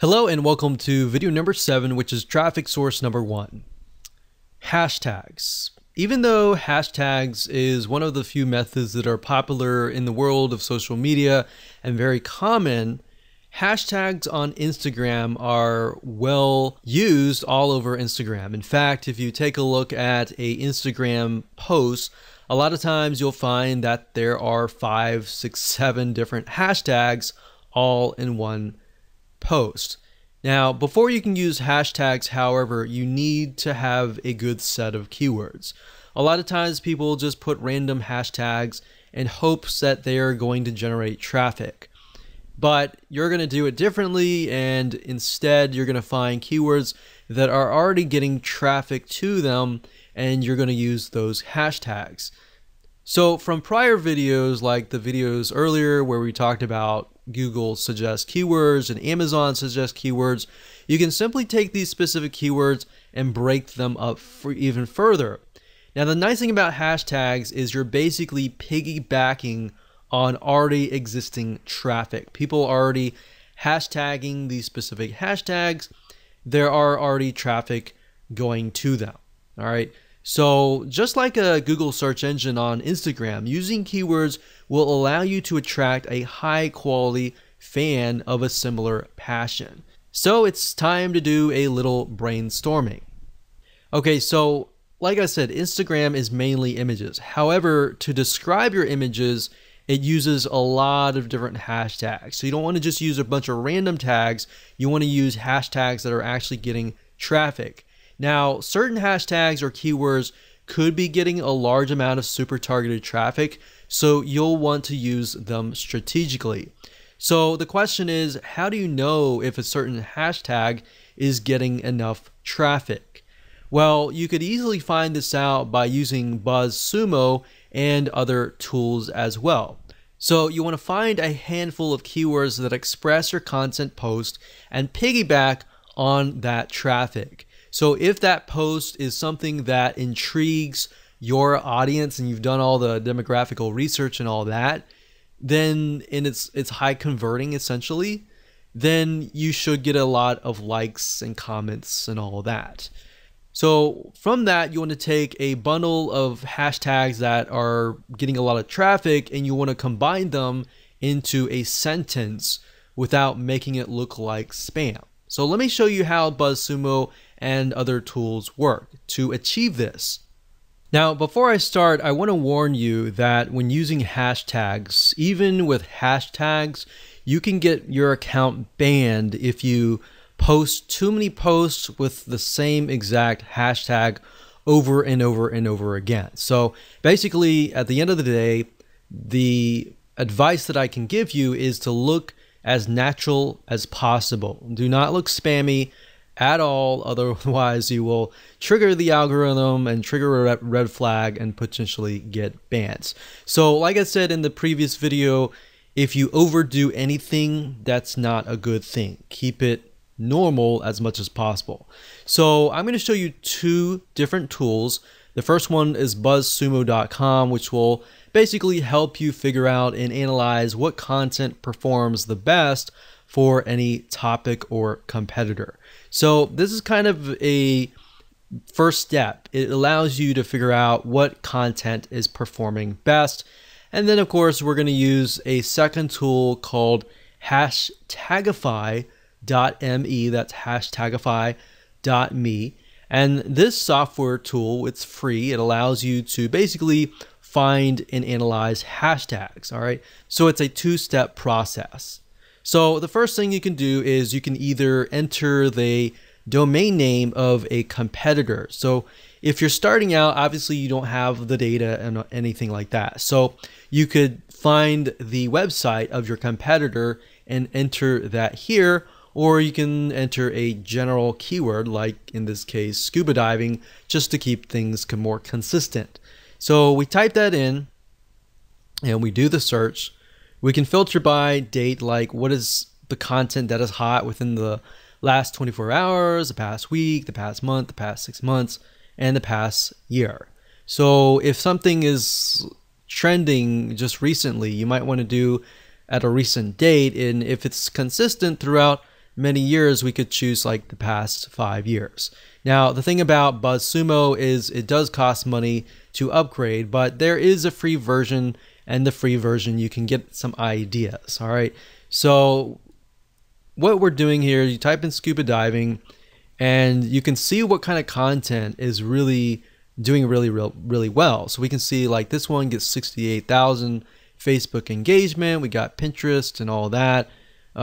Hello and welcome to video number 7, which is traffic source number 1. Hashtags. Even though hashtags is one of the few methods that are popular in the world of social media and very common, hashtags on Instagram are well used all over Instagram. In fact, if you take a look at an Instagram post, a lot of times you'll find that there are 5, 6, 7 different hashtags all in one post. Now, before you can use hashtags, however, you need to have a good set of keywords. A lot of times people just put random hashtags in hopes that they are going to generate traffic. But you're going to do it differently, and instead you're going to find keywords that are already getting traffic to them, and you're going to use those hashtags. So from prior videos, like the videos earlier where we talked about Google suggests keywords and Amazon suggests keywords, you can simply take these specific keywords and break them up for even further. Now, the nice thing about hashtags is you're basically piggybacking on already existing traffic. People are already hashtagging these specific hashtags. There are already traffic going to them. All right. So just like a Google search engine on Instagram, using keywords will allow you to attract a high quality fan of a similar passion. So it's time to do a little brainstorming. Okay, so like I said, Instagram is mainly images. However, to describe your images, it uses a lot of different hashtags. So you don't want to just use a bunch of random tags. You want to use hashtags that are actually getting traffic. Now, certain hashtags or keywords could be getting a large amount of super targeted traffic, so you'll want to use them strategically. So the question is, how do you know if a certain hashtag is getting enough traffic? Well, you could easily find this out by using BuzzSumo and other tools as well. So you want to find a handful of keywords that express your content post and piggyback on that traffic. So if that post is something that intrigues your audience and you've done all the demographical research and all that, then it's high converting essentially, then you should get a lot of likes and comments and all that. So from that, you want to take a bundle of hashtags that are getting a lot of traffic and you want to combine them into a sentence without making it look like spam. So let me show you how BuzzSumo and other tools work to achieve this. Now, before I start, I want to warn you that when using hashtags, even with hashtags, you can get your account banned if you post too many posts with the same exact hashtag over and over and over again. So basically, at the end of the day, the advice that I can give you is to look as natural as possible. Do not look spammy at all, otherwise you will trigger the algorithm and trigger a red flag and potentially get banned. So like I said in the previous video, if you overdo anything, that's not a good thing. Keep it normal as much as possible. So I'm going to show you 2 different tools. The first one is buzzsumo.com, which will basically help you figure out and analyze what content performs the best for any topic or competitor. So this is kind of a first step. It allows you to figure out what content is performing best. And then of course, we're going to use a second tool called hashtagify.me. That's hashtagify.me. And this software tool, it's free. It allows you to basically find and analyze hashtags. All right. So it's a 2-step process. So the first thing you can do is you can either enter the domain name of a competitor. So if you're starting out, obviously you don't have the data and anything like that. So you could find the website of your competitor and enter that here, or you can enter a general keyword, like in this case, scuba diving, just to keep things more consistent. So we type that in and we do the search. We can filter by date, like what is the content that is hot within the last 24 hours, the past week, the past month, the past 6 months, and the past year. So if something is trending just recently, you might want to do at a recent date. And if it's consistent throughout many years, we could choose like the past 5 years. Now, the thing about BuzzSumo is it does cost money to upgrade, but there is a free version, and the free version you can get some ideas, all right? So what we're doing here, you type in scuba diving, and you can see what kind of content is really doing really well. So we can see like this one gets 68,000 Facebook engagement. We got Pinterest and all that.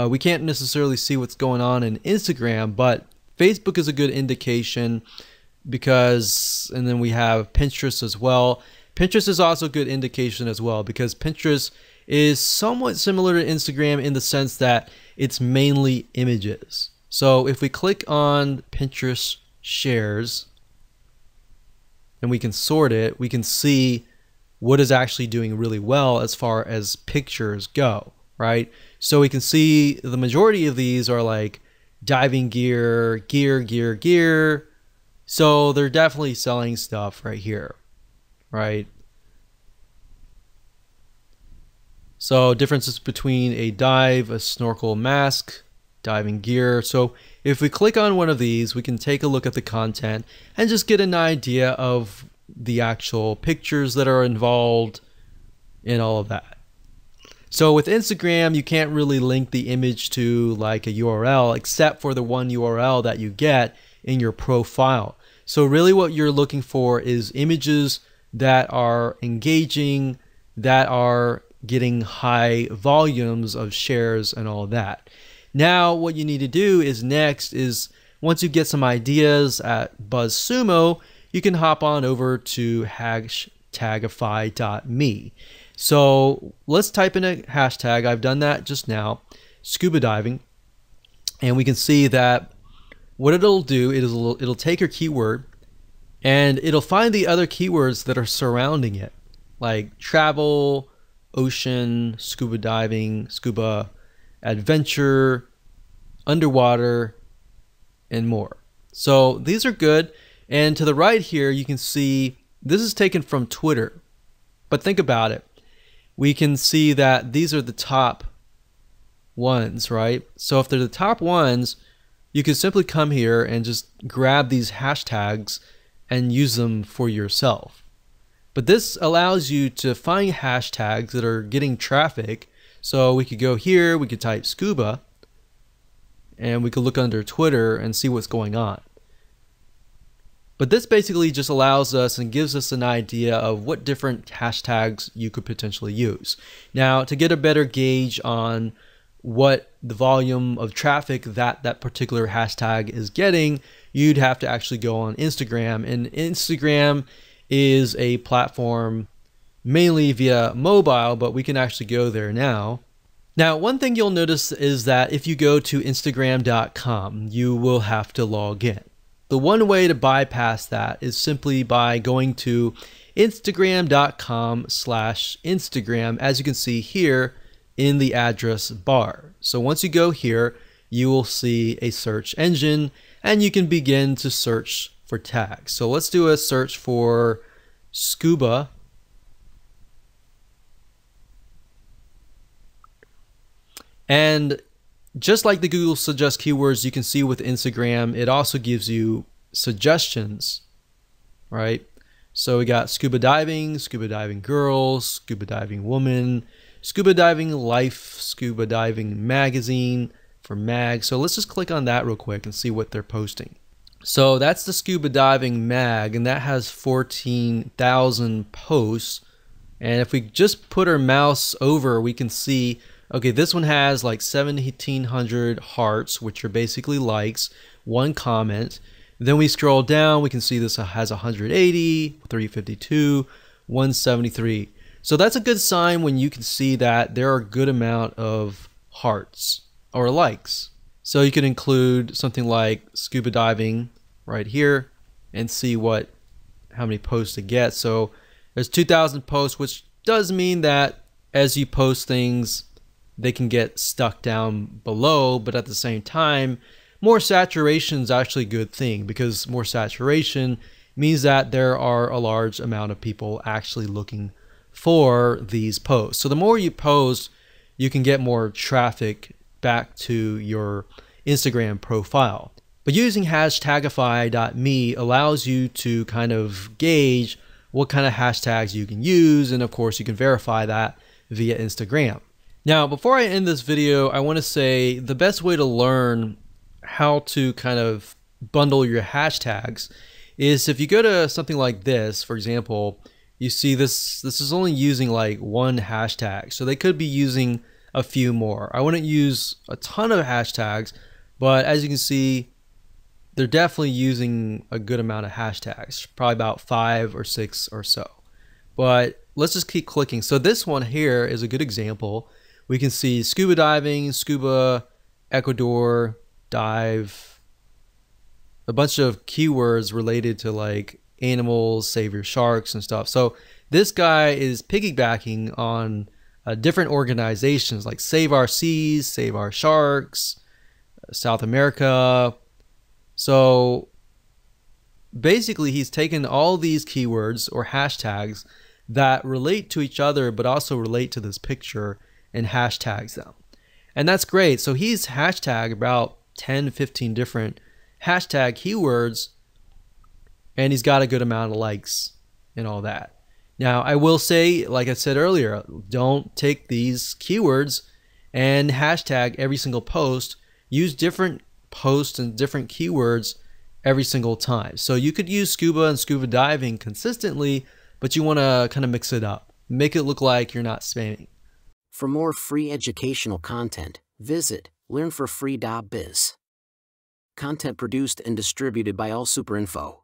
We can't necessarily see what's going on in Instagram, but Facebook is a good indication because, and then we have Pinterest as well. Pinterest is also a good indication as well because Pinterest is somewhat similar to Instagram in the sense that it's mainly images. So if we click on Pinterest shares and we can sort it, we can see what is actually doing really well as far as pictures go, right? So we can see the majority of these are like diving gear, gear. So they're definitely selling stuff right here, right? So differences between a dive, a snorkel, mask, diving gear. So if we click on one of these, we can take a look at the content and just get an idea of the actual pictures that are involved and all of that. So with Instagram, you can't really link the image to like a URL except for the one URL that you get in your profile. So really what you're looking for is images that are engaging, that are getting high volumes of shares and all that. Now, what you need to do is next is once you get some ideas at BuzzSumo, you can hop on over to hashtagify.me. So let's type in a hashtag. I've done that just now, scuba diving. And we can see that what it'll do is it'll take your keyword and it'll find the other keywords that are surrounding it, like travel, ocean, scuba diving, scuba, adventure, underwater, and more. So these are good. And to the right here, you can see this is taken from Twitter. But think about it. We can see that these are the top ones, right? So if they're the top ones, you can simply come here and just grab these hashtags and use them for yourself. But this allows you to find hashtags that are getting traffic. So we could go here, we could type scuba, and we could look under Twitter and see what's going on. But this basically just allows us and gives us an idea of what different hashtags you could potentially use. Now, to get a better gauge on what the volume of traffic that that particular hashtag is getting, you'd have to actually go on Instagram. And Instagram is a platform mainly via mobile, but we can actually go there now. Now, one thing you'll notice is that if you go to Instagram.com, you will have to log in. The one way to bypass that is simply by going to Instagram.com/Instagram, as you can see here in the address bar. So once you go here, you will see a search engine and you can begin to search for tags. So let's do a search for scuba. And just like the Google Suggest keywords, you can see with Instagram, it also gives you suggestions, right? So we got scuba diving girls, scuba diving woman, scuba diving life, scuba diving magazine for mag. So let's just click on that real quick and see what they're posting. So that's the scuba diving mag, and that has 14,000 posts. And if we just put our mouse over, we can see, okay, this one has like 1,700 hearts, which are basically likes, one comment. Then we scroll down, we can see this has 180, 352, 173. So that's a good sign when you can see that there are a good amount of hearts or likes. So you can include something like scuba diving right here and see what, how many posts to get. So there's 2,000 posts, which does mean that as you post things, they can get stuck down below, but at the same time, more saturation is actually a good thing because more saturation means that there are a large amount of people actually looking for these posts. So the more you post, you can get more traffic back to your Instagram profile. But using hashtagify.me allows you to kind of gauge what kind of hashtags you can use, and of course you can verify that via Instagram. Now, before I end this video, I want to say the best way to learn how to kind of bundle your hashtags is if you go to something like this, for example, you see this is only using like one hashtag, so they could be using a few more. I wouldn't use a ton of hashtags, but as you can see, they're definitely using a good amount of hashtags, probably about 5 or 6 or so. But let's just keep clicking. So this one here is a good example. We can see scuba diving, scuba, Ecuador, dive, a bunch of keywords related to like animals, save your sharks and stuff. So this guy is piggybacking on different organizations like Save Our Seas, Save Our Sharks, South America. So basically he's taken all these keywords or hashtags that relate to each other but also relate to this picture and hashtags them. And that's great. So he's hashtagged about 10-15 different hashtag keywords, and he's got a good amount of likes and all that. Now I will say, like I said earlier, don't take these keywords and hashtag every single post. Use different posts and different keywords every single time. So you could use scuba and scuba diving consistently, but you want to kind of mix it up, make it look like you're not spamming. For more free educational content, visit learnforfree.biz. Content produced and distributed by All Super Info.